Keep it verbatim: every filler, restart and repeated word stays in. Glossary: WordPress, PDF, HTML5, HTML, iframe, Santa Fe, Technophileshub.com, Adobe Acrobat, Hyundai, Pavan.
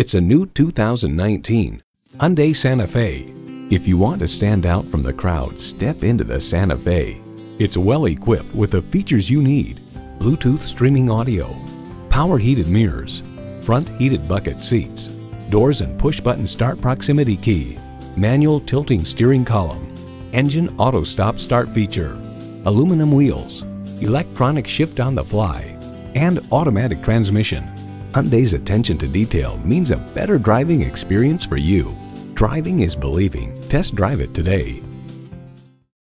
It's a new two thousand nineteen Hyundai Santa Fe. If you want to stand out from the crowd, step into the Santa Fe. It's well equipped with the features you need: Bluetooth streaming audio, power heated mirrors, front heated bucket seats, doors and push button start proximity key, manual tilting steering column, engine auto stop start feature, aluminum wheels, electronic shift on the fly, and automatic transmission. Hyundai's attention to detail means a better driving experience for you. Driving is believing. Test drive it today.